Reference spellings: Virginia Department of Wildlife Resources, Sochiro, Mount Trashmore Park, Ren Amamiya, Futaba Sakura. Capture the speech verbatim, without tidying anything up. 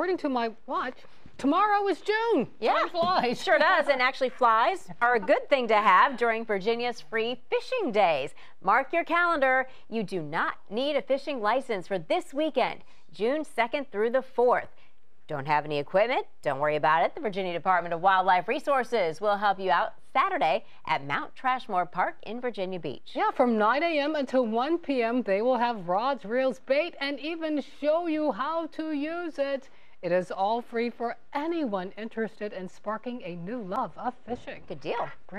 according to my watch, tomorrow is June. Yeah, time flies. Sure does. And actually, flies are a good thing to have during Virginia's free fishing days. Mark your calendar. You do not need a fishing license for this weekend, June second through the fourth. Don't have any equipment? Don't worry about it. The Virginia Department of Wildlife Resources will help you out Saturday at Mount Trashmore Park in Virginia Beach. Yeah, from nine A M until one P M they will have rods, reels, bait, and even show you how to use it. It is all free for anyone interested in sparking a new love of fishing. Good deal. Great.